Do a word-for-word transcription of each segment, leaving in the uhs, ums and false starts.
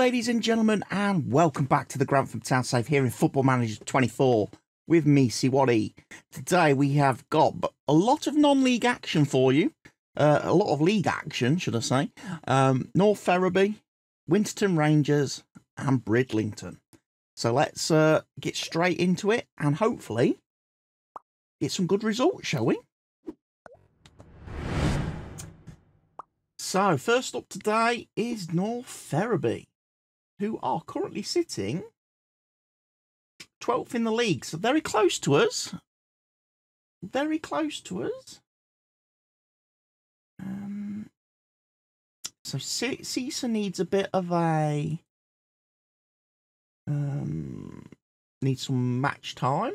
ladies and gentlemen, and welcome back to the Grantham Town Safe here in Football Manager twenty-four with me, Siwadi. Today we have got a lot of non-league action for you, uh, a lot of league action, should I say. Um, North Ferriby, Winterton Rangers and Bridlington. So let's uh, get straight into it and hopefully get some good results, shall we? So, first up today is North Ferriby, who are currently sitting twelfth in the league. So, very close to us. Very close to us. Um, so, Cesar needs a bit of a... Um, needs some match time.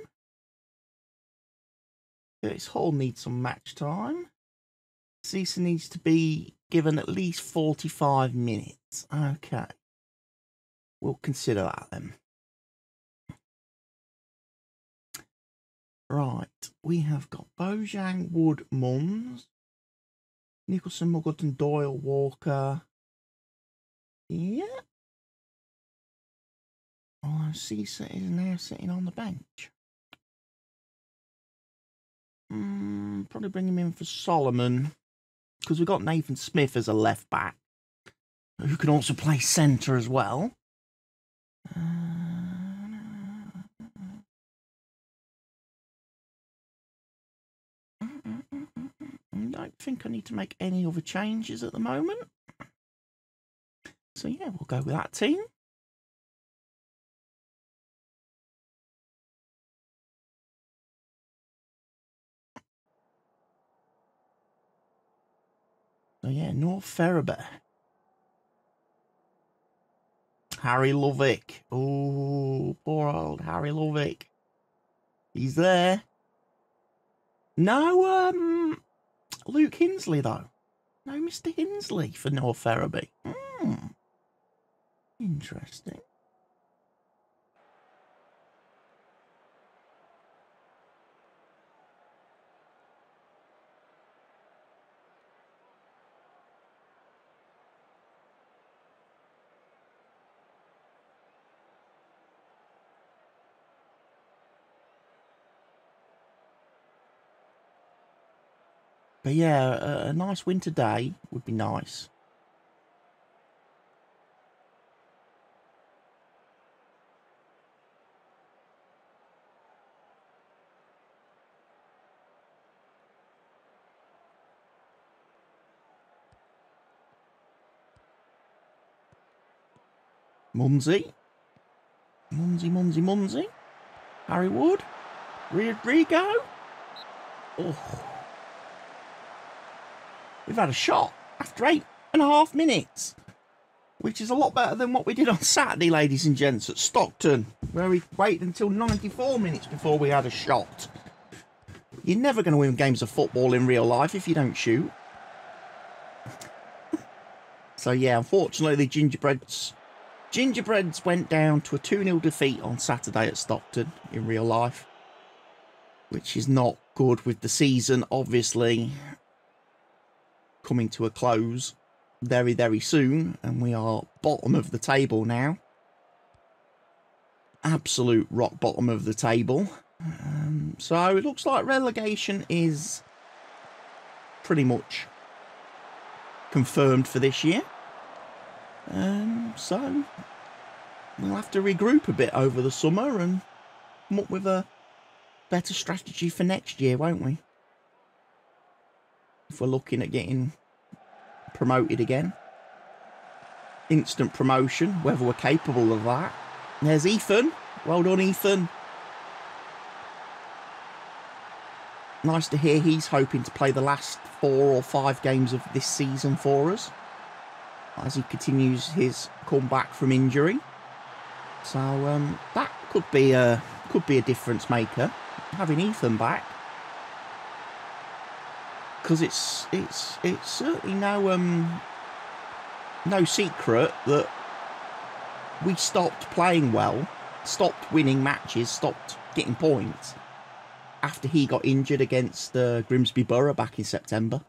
Curtis Hall needs some match time. Cesar needs to be given at least forty-five minutes. Okay. We'll consider that then. Right. We have got Bojang, Wood, Munns, Nicholson, Muggleton, Doyle, Walker. Yeah. Although Cesar is now sitting on the bench. Mm, probably bring him in for Solomon, because we've got Nathan Smith as a left back, who can also play centre as well. Uh, I don't think I need to make any other changes at the moment. So yeah, we'll go with that team. So yeah, North Ferriby. Harry Lovick. Oh, poor old Harry Lovick. He's there. No, um, Luke Hinsley though. No, Mister Hinsley for North Ferriby. Hmm. Interesting. But yeah, a nice winter day would be nice. Munsey. Munsey, Munsey, Munsey. Harry Wood. Rodrigo. Oh. We've had a shot after eight and a half minutes, which is a lot better than what we did on Saturday, ladies and gents, at Stockton, where we waited until ninety-four minutes before we had a shot. You're never going to win games of football in real life if you don't shoot. So, yeah, unfortunately, the Gingerbreads, Gingerbreads went down to a two nil defeat on Saturday at Stockton in real life, which is not good with the season, obviously, coming to a close very, very soon, and we are bottom of the table now. Absolute rock bottom of the table. Um, so it looks like relegation is pretty much confirmed for this year. Um, so we'll have to regroup a bit over the summer and come up with a better strategy for next year, won't we? If we're looking at getting promoted again. Instant promotion, whether we're capable of that. There's Ethan. Well done, Ethan. Nice to hear he's hoping to play the last four or five games of this season for us, as he continues his comeback from injury. So um, that could be a, could be a difference maker, having Ethan back. Because it's it's it's certainly no um no secret that we stopped playing well, stopped winning matches, stopped getting points after he got injured against uh, Grimsby Borough back in September.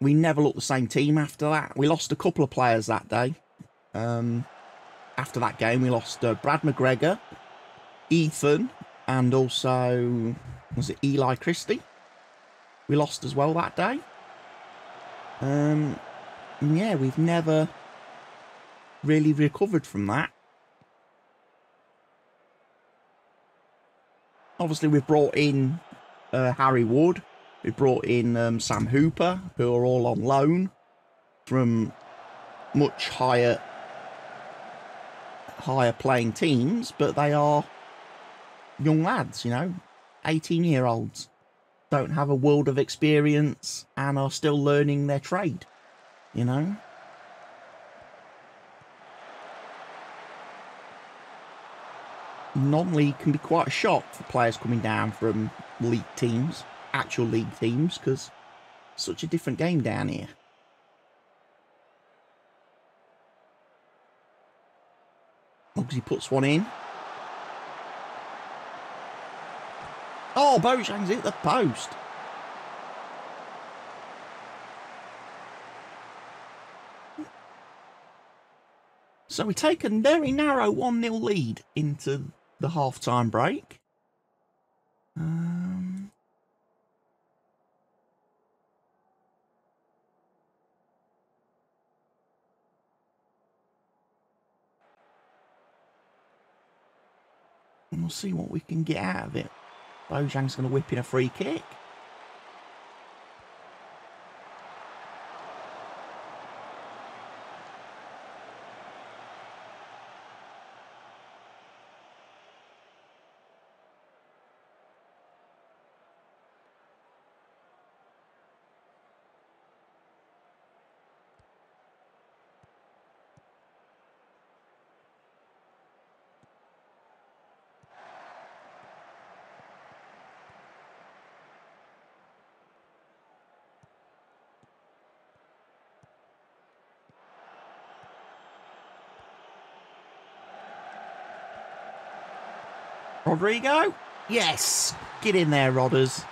we never looked the same team after that. We lost a couple of players that day. Um, after that game, we lost uh, Brad McGregor, Ethan, and also, was it Eli Christie? We lost as well that day. Um, yeah, we've never really recovered from that. Obviously, we've brought in uh, Harry Wood. We brought in um, Sam Hooper, who are all on loan from much higher, higher playing teams, but they are young lads, you know, eighteen-year-olds, don't have a world of experience and are still learning their trade, you know. Non-league can be quite a shock for players coming down from league teams, actual league teams, because it's such a different game down here. Muggsy puts one in. Oh, Bojang's hit the post. So we take a very narrow one nil lead into the half-time break. Um, and we'll see what we can get out of it. Bojang's going to whip in a free kick. Rodrigo? Yes! Get in there, Rodders.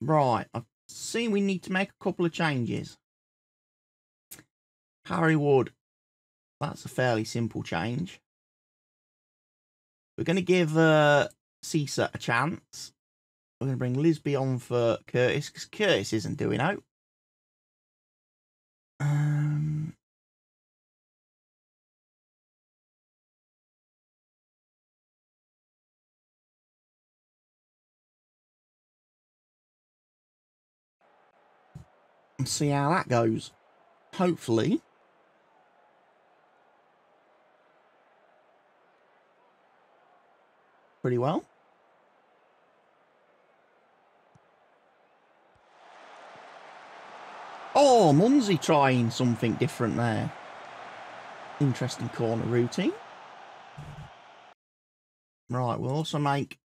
Right, I've seen we need to make a couple of changes. Harry Wood. That's a fairly simple change. We're going to give uh, Cisa a chance. We're going to bring Lisby on for Curtis, because Curtis isn't doing out. Um, and see how that goes. Hopefully. Pretty well. Oh, Munsey trying something different there. Interesting corner routine. Right, we'll also make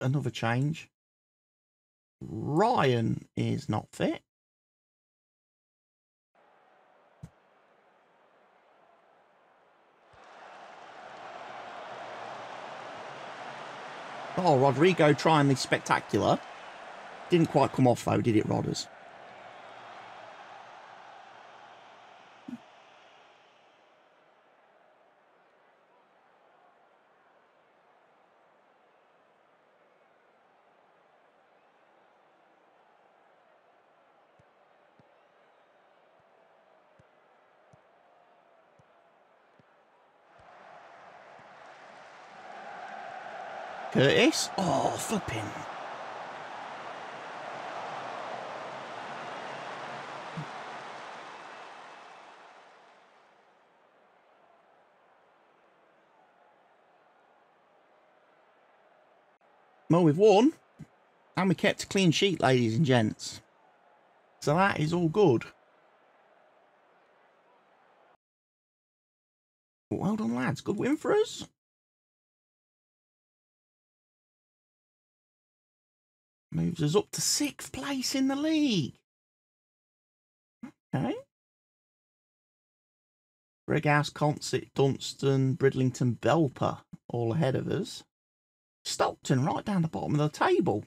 another change. Ryan is not fit. Oh, Rodrigo trying the spectacular. Didn't quite come off though, did it, Rodders? Curtis. Oh, flipping. Well, we've won. And we kept a clean sheet, ladies and gents. So that is all good. Well done, lads. Good win for us. Moves us up to sixth place in the league. Okay. Brighouse, Consett, Dunstan, Bridlington, Belper, all ahead of us. Stockton, right down the bottom of the table.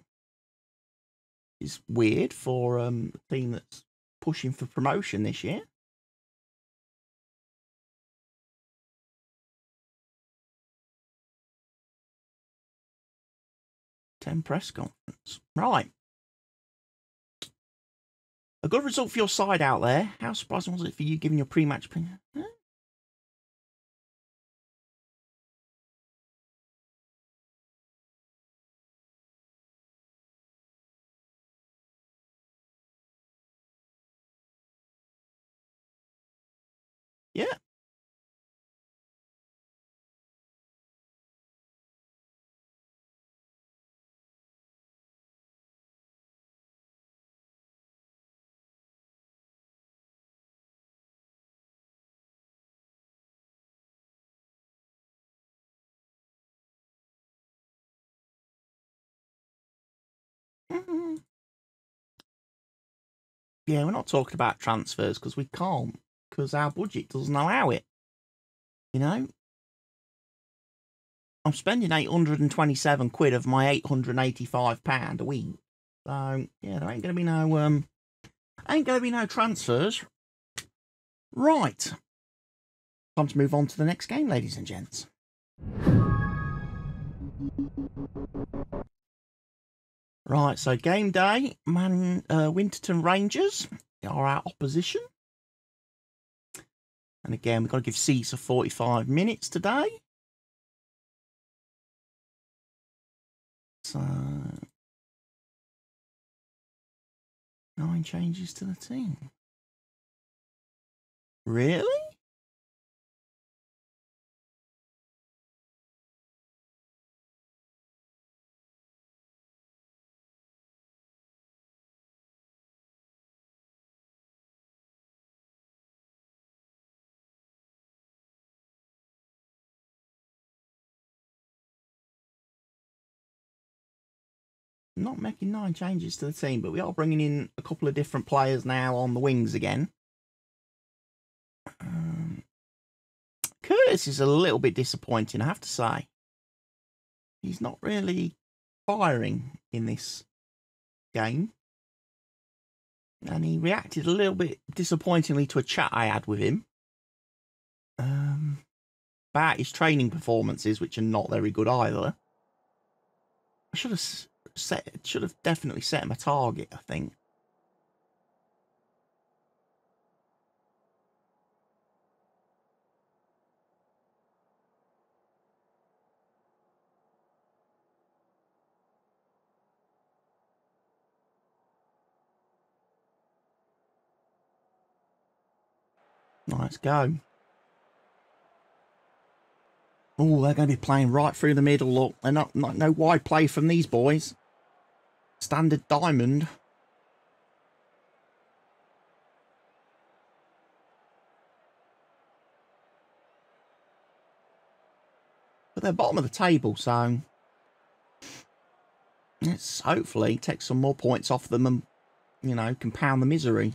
It's weird for um, a team that's pushing for promotion this year. ten press conference. Right. A good result for your side out there. How surprising was it for you given your pre-match opinion? Huh? Yeah. Mm-hmm. Yeah, we're not talking about transfers because we can't. Because our budget doesn't allow it. You know? I'm spending eight hundred and twenty-seven quid of my eight hundred and eighty-five pound a week. So, yeah, there ain't going to be no, um, ain't going to be no transfers. Right. Time to move on to the next game, ladies and gents. Right, so game day. Man, uh, Winterton Rangers are our opposition. And again, we've got to give Caesar forty-five minutes today. So, nine changes to the team. Really? Not making nine changes to the team, but we are bringing in a couple of different players now on the wings again. Um, Curtis is a little bit disappointing, I have to say. He's not really firing in this game. And he reacted a little bit disappointingly to a chat I had with him. Um, about his training performances, which are not very good either. I should have... Set, should have definitely set him a target, I think. Let's go. Oh, they're going to be playing right through the middle. Look, they're not, not no wide play from these boys. Standard diamond. But they're bottom of the table, so let's hopefully take some more points off them and, you know, compound the misery.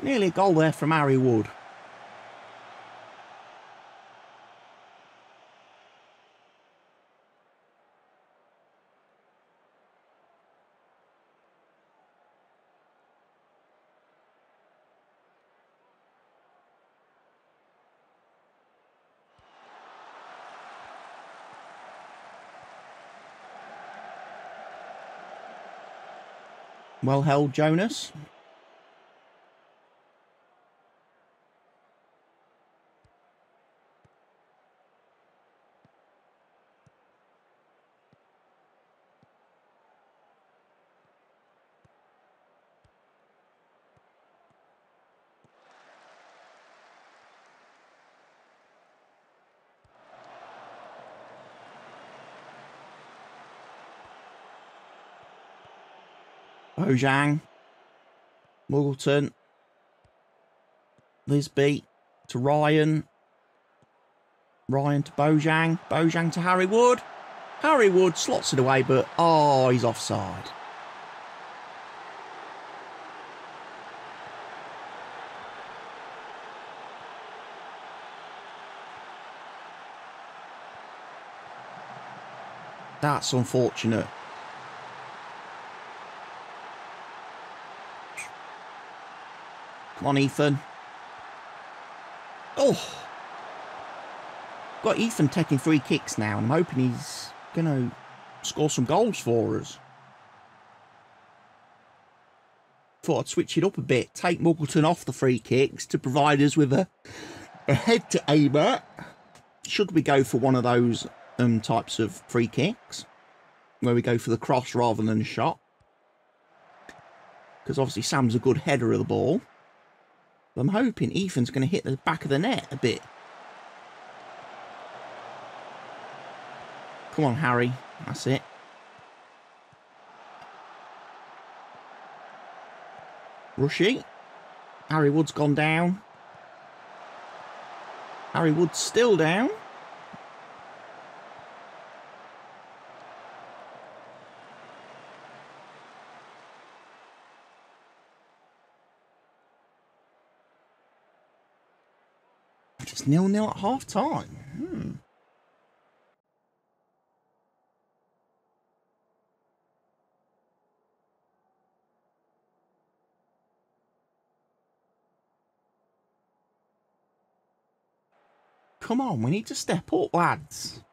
Nearly a goal there from Harry Wood. Well held, Jonas. Mojang, Muggleton, Lisby to Ryan, Ryan to Bojang, Bojang to Harry Wood, Harry Wood slots it away, but oh, he's offside. That's unfortunate. Come on, Ethan. Oh! Got Ethan taking free kicks now, and I'm hoping he's going to score some goals for us. Thought I'd switch it up a bit. Take Muggleton off the free kicks to provide us with a, a head to aim at. Should we go for one of those Um, types of free kicks where we go for the cross rather than a shot, because obviously Sam's a good header of the ball, but I'm hoping Ethan's going to hit the back of the net a bit. Come on, Harry, that's it. Rushy. Harry Wood's gone down. Harry Wood's still down. nil nil at half time. Hmm. Come on, we need to step up, lads.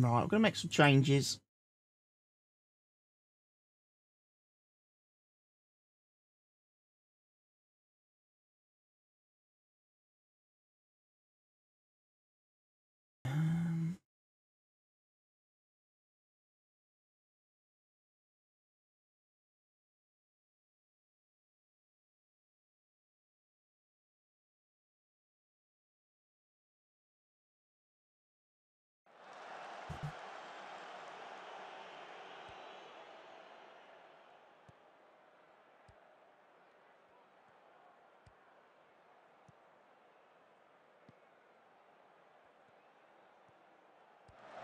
Right, I'm going to make some changes. Um,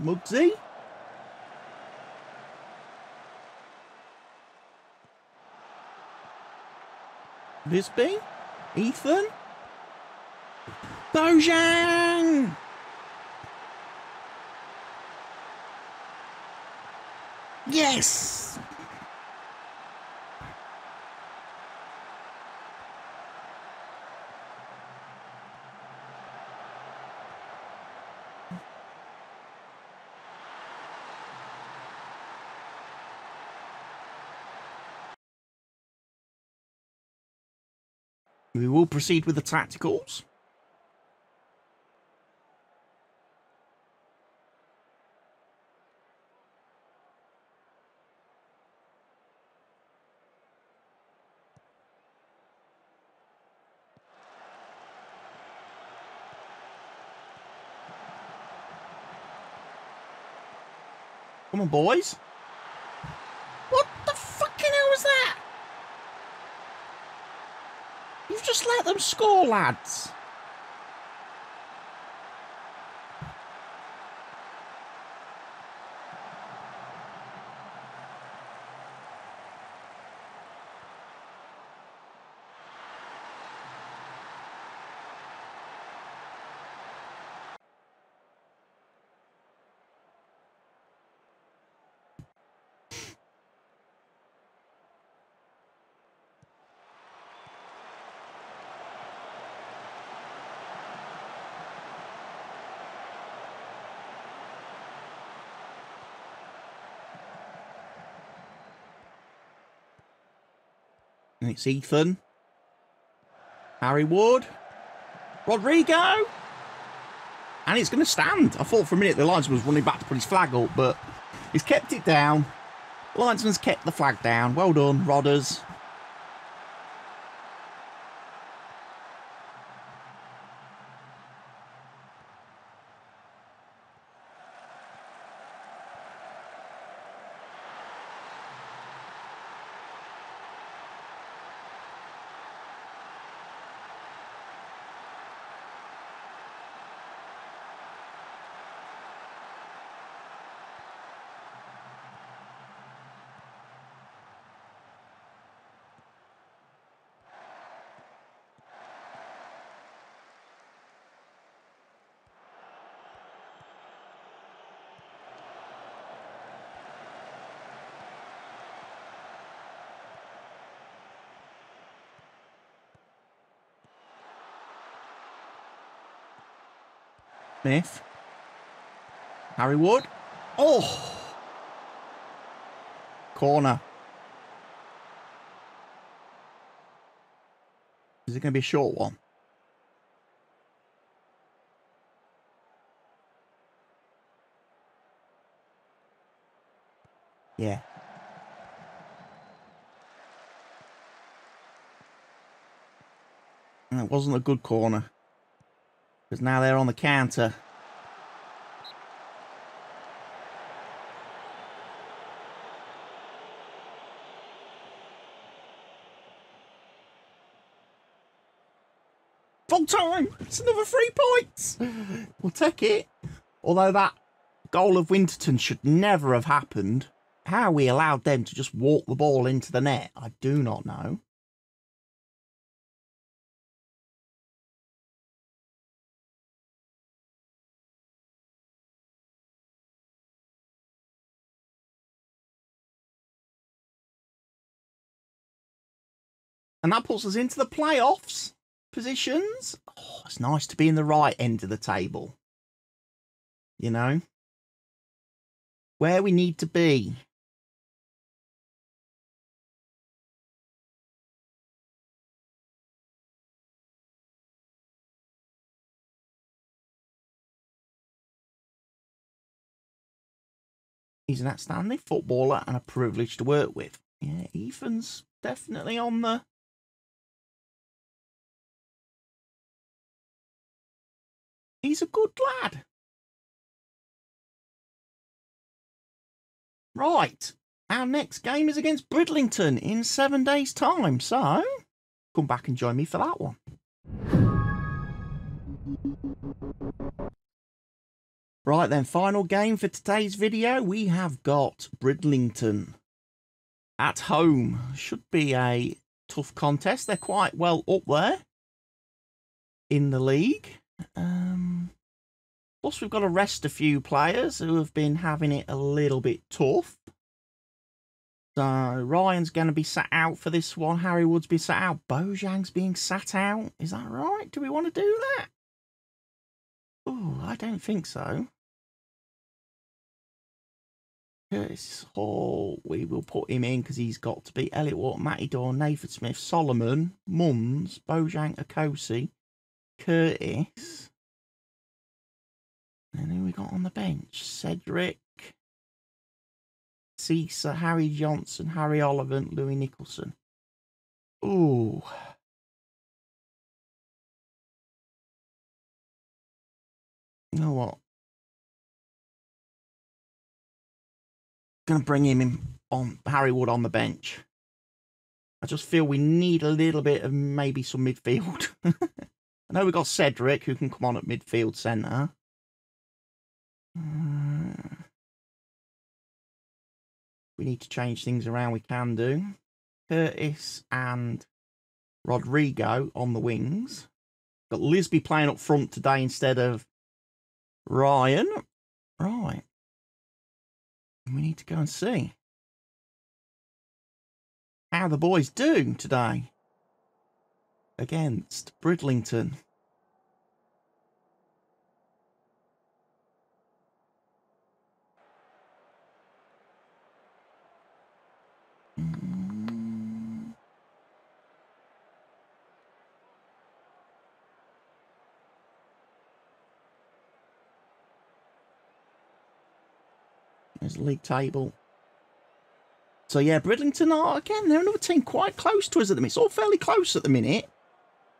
Muggsy. Lisby. Ethan. Bojang! Yes! We will proceed with the tacticals. Come on, boys. What the fucking hell was that? You've just let them score, lads. And it's Ethan. Harry Ward. Rodrigo. And it's going to stand. I thought for a minute the linesman was running back to put his flag up, but he's kept it down. The linesman's kept the flag down. Well done, Rodders. Smith. Harry Wood. Oh! Corner. Is it going to be a short one? Yeah. And it wasn't a good corner. Because now they're on the counter. Full time! It's another three points! We'll take it. Although that goal of Winterton should never have happened. How we allowed them to just walk the ball into the net, I do not know. And that puts us into the playoffs positions. Oh, it's nice to be in the right end of the table. You know? Where we need to be. He's an outstanding footballer and a privilege to work with. Yeah, Ethan's definitely on the... He's a good lad. Right. Our next game is against Bridlington in seven days' time. So, come back and join me for that one. Right then, final game for today's video. We have got Bridlington at home. Should be a tough contest. They're quite well up there in the league. Um, plus we've got to rest a few players who have been having it a little bit tough. So Ryan's going to be sat out for this one. Harry Wood's been sat out. Bojang's being sat out. Is that right? Do we want to do that? Oh, I don't think so. Curtis Hall, we will put him in because he's got to be. Elliot Watt, Matty Dorr, Nathan Smith, Solomon, Mums, Bojang, Akosi, Curtis, and who we got on the bench? Cedric, Cesar, Harry Johnson, Harry Ollivant, Louis Nicholson. Ooh. You know what? Gonna bring him in on Harry Wood on the bench. I just feel we need a little bit of maybe some midfield. I know we've got Cedric, who can come on at midfield centre. Uh, we need to change things around, we can do. Curtis and Rodrigo on the wings. Got Lisby playing up front today instead of Ryan. Right. We need to go and see how the boys do today against Bridlington. Mm. There's the league table. So yeah, Bridlington are, again, they're another team quite close to us at the minute. It's all fairly close at the minute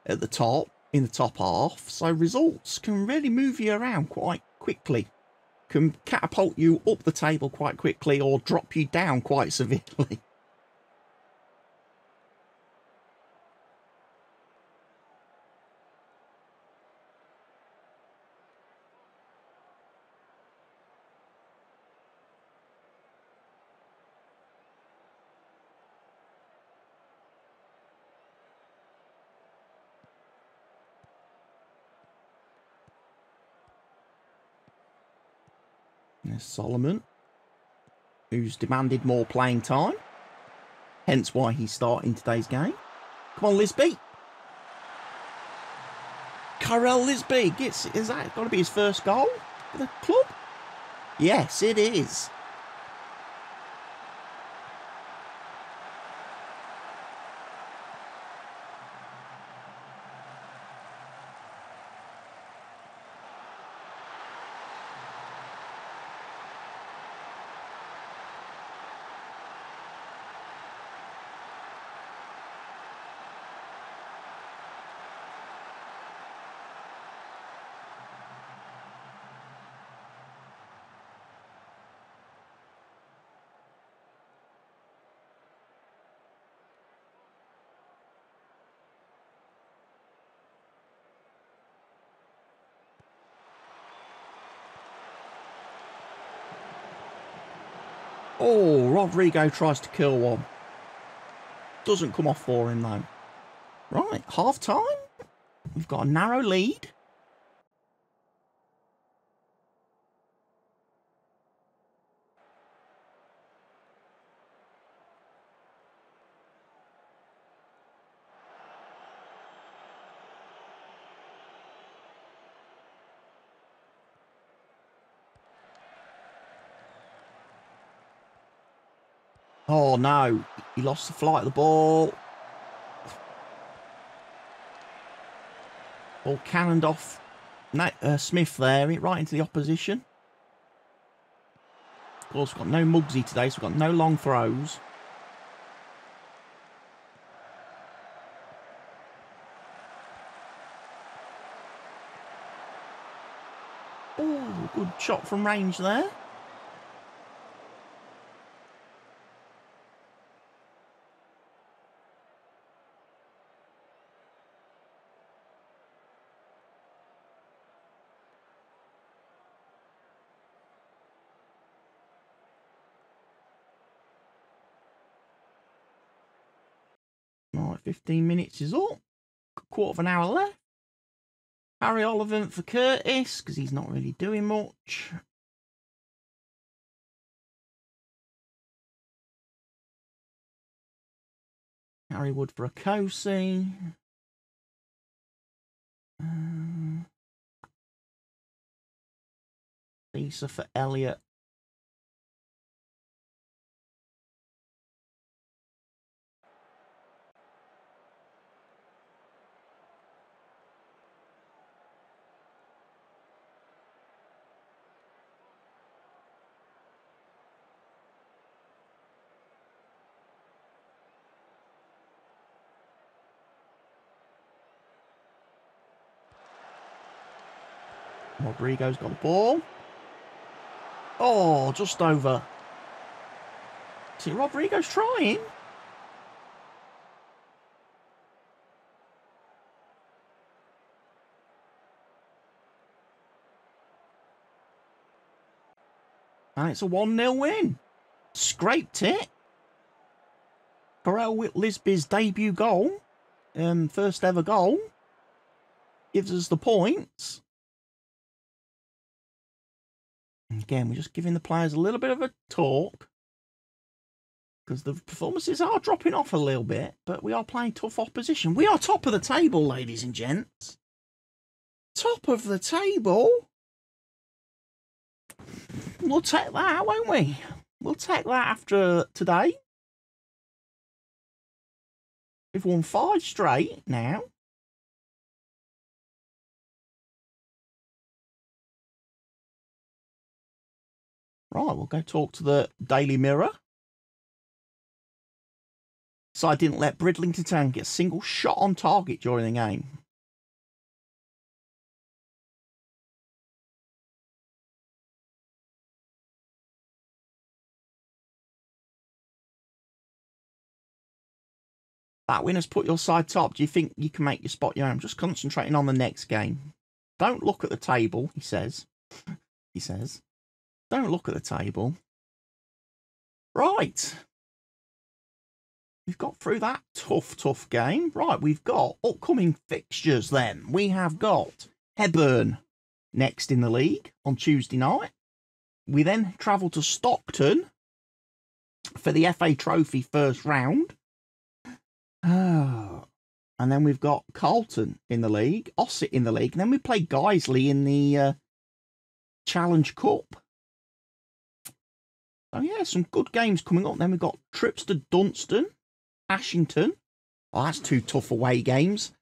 at the top, in the top half. So results can really move you around quite quickly. Can catapult you up the table quite quickly or drop you down quite severely. Solomon, who's demanded more playing time, hence why he's starting today's game. Come on, Lisby. Karel Lisby gets, is that got to be his first goal for the club? Yes, it is. Oh, Rodrigo tries to kill one. Doesn't come off for him, though. Right, half-time. We've got a narrow lead. Oh, no. He lost the flight of the ball. Ball cannoned off Nate, uh, Smith there, right into the opposition. Of course, we've got no Muggsy today, so we've got no long throws. Oh, good shot from range there. fifteen minutes is up. Quarter of an hour left. Harry Olivant for Curtis, because he's not really doing much. Harry Wood for Akosi. Um, Lisa for Elliot. Rodrigo's got the ball. Oh, just over. See, Rodrigo's trying. And it's a one nil win. Scraped it. Karel Lisby's debut goal. Um, first ever goal. Gives us the points. Again, we're just giving the players a little bit of a talk because the performances are dropping off a little bit, but we are playing tough opposition. We are top of the table, ladies and gents. Top of the table. We'll take that, won't we? We'll take that after today. We've won five straight now. Right, we'll go talk to the Daily Mirror. Side didn't let Bridlington Town get a single shot on target during the game. That win has put your side top. Do you think you can make your spot your own? Just concentrating on the next game. Don't look at the table, he says. He says. Don't look at the table. Right. We've got through that tough, tough game. Right, we've got upcoming fixtures then. We have got Hebburn next in the league on Tuesday night. We then travel to Stockton for the F A Trophy first round. Oh, and then we've got Carlton in the league, Ossett in the league, and then we play Guiseley in the uh, Challenge Cup. So, yeah, some good games coming up. Then we've got trips to Dunstan, Ashington. Oh, that's two tough away games.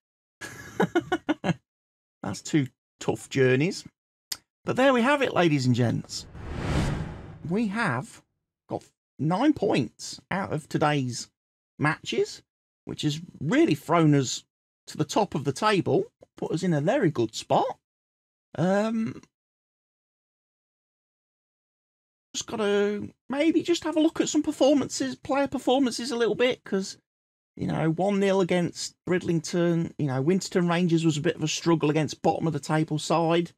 That's two tough journeys. But there we have it, ladies and gents. We have got nine points out of today's matches, which has really thrown us to the top of the table, put us in a very good spot. Um, just got to maybe just have a look at some performances, player performances a little bit, because, you know, one nil against Bridlington, you know, Winterton Rangers was a bit of a struggle against bottom of the table side.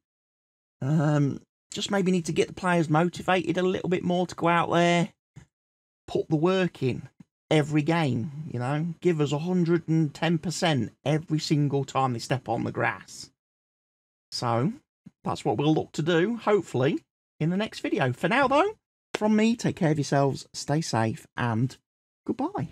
Um, just maybe need to get the players motivated a little bit more to go out there, put the work in. Every game, you know, give us one hundred and ten percent every single time they step on the grass. So that's what we'll look to do, hopefully, in the next video. For now, though, from me, take care of yourselves, stay safe, and goodbye.